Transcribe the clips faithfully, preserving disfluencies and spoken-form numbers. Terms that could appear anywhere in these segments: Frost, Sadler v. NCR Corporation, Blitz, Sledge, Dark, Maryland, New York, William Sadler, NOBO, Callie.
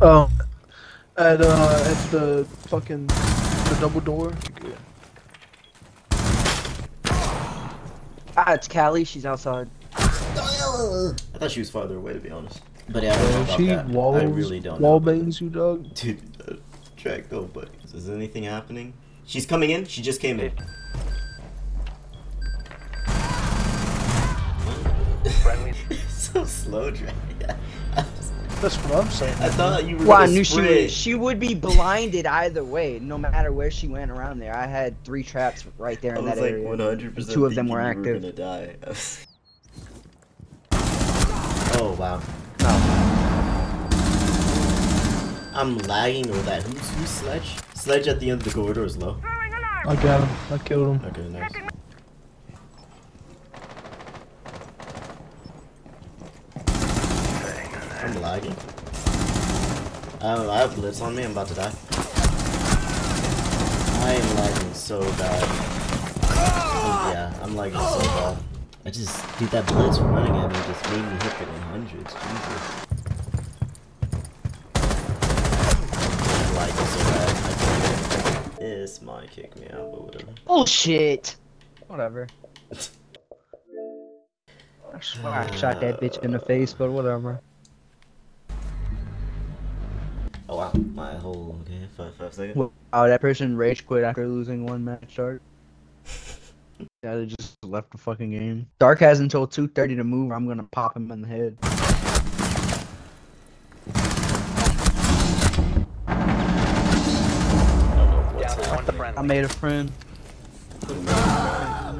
Oh, at uh, at the fucking the double door. Yeah. Ah, it's Callie. She's outside. I thought she was farther away, to be honest. But yeah, I don't know about she that. Walls, I really don't. Wall bangs you, dog. Dude, uh, track go, buddy. Is anything happening? She's coming in. She just came in. So slow, Drake. That's what I'm saying. I thought you were. Well, I knew she would. She would be blinded either way, no matter where she went around there. I had three traps right there in that area. I was like one hundred percent. Two of them were active. You were gonna die. Oh wow. Oh. I'm lagging with that. Who's who's Sledge? Sledge at the end of the corridor is low. I got him. I killed him. Okay, nice. I'm lagging. I don't know, I have Blitz on me, I'm about to die. I am lagging so bad. Oh, yeah, I'm lagging so bad. I just, dude, that Blitz running at me just made me hit it in hundreds, Jesus. I'm lagging so bad, I can't. This might kick me out, but whatever. Bullshit! Whatever. I swear I shot that bitch in the face, but whatever. Oh wow, my whole okay, five five seconds. Wow, that person rage quit after losing one match start. Yeah, they just left the fucking game. Dark has until two thirty to move, or I'm gonna pop him in the head. I made a friend. Ah!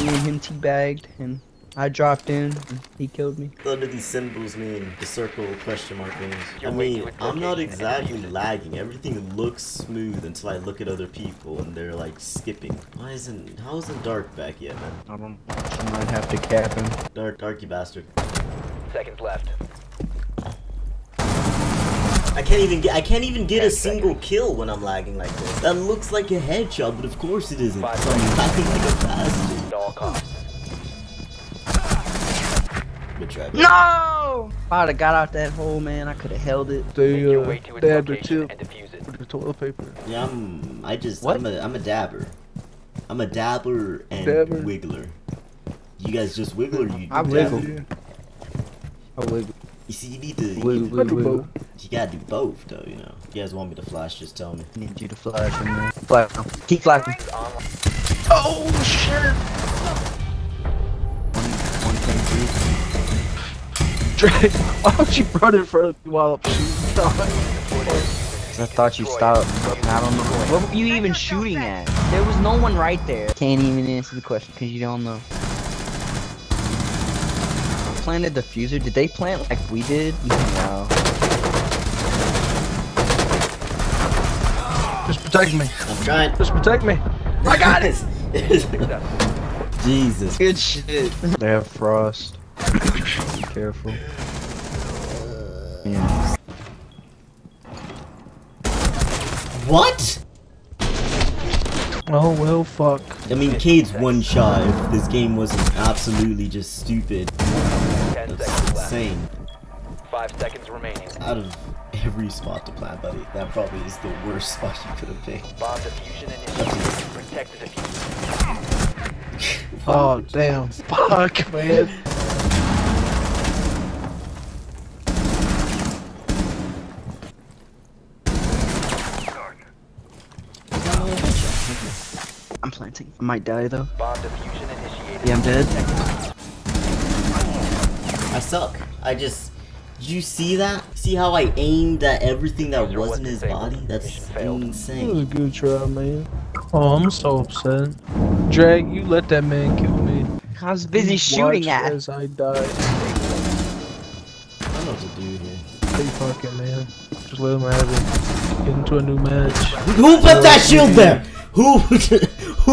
Me and him teabagged, and I dropped in, and he killed me. What do these symbols mean? The circle, question mark things. I mean, I'm not exactly lagging. Everything looks smooth until I look at other people and they're like skipping. Why isn't, how isn't Dark back yet, man? I don't, I might have to cap him. Dark, Dark, you bastard. Seconds left. I can't even get, I can't even get a single kill when I'm lagging like this. That looks like a headshot, but of course it isn't. So I'm lagging like a bastard. All costs. No! If I'd have got out that hole, man, I could have held it. They, uh, dabbed the tip with the toilet paper. Yeah, I'm, I just, what? I'm a, I'm a dabber. I'm a dabber and dabber. Wiggler. You guys just wiggle or you I wiggle. Yeah. I wiggle. You see, you need to, you, wiggle, need to wiggle, wiggle. You gotta do both, though, you know. If you guys want me to flash, just tell me. I need you to flash, man. Flash. Keep flashing. Oh, shit! Drake, why don't you run in front of me while I'm shooting? I thought you stopped. I don't know. What were you even shooting at? There was no one right there. Can't even answer the question because you don't know. Planted the diffuser. Did they plant like we did? No. Just protect me. I'm trying. Just protect me. I got it. Jesus. Good shit. They have Frost. Careful. Yeah. What? Oh well, fuck. I mean, Cade's one shot. If this game wasn't absolutely just stupid. Ten seconds insane. Left. Five seconds remaining. Out of every spot to plant, buddy, that probably is the worst spot you could have picked. Bomb diffusion initiated. Protect the diffusion. Oh damn! Fuck, man. I'm planting. I might die though. Bomb diffusion initiated. Yeah, I'm dead. I suck. I just. Did you see that? See how I aimed at everything that wasn't his body? That's insane. That was a good try, man. Oh, I'm so upset. Drag, you let that man kill me. I was busy Please shooting at. As I died. I don't know what to do here. Hey, fuck it, man. Just let him have it. Get into a new match. Who put that shield there? Who, who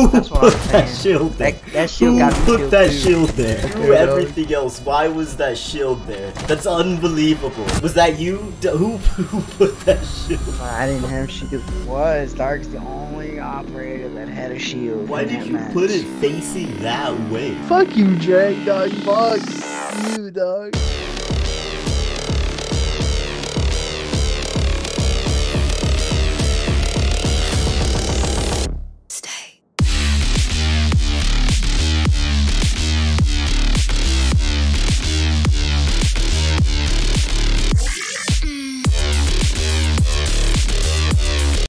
put that shield there? That, that shield who got put shield that too. Shield there? Who everything else? Why was that shield there? That's unbelievable. Was that you? Who, who put that shield? I didn't have shield. Was Dark's the only operator that had a shield? Why did you match. Put it facing that way? Fuck you, Drake, dog. Fuck you, dog.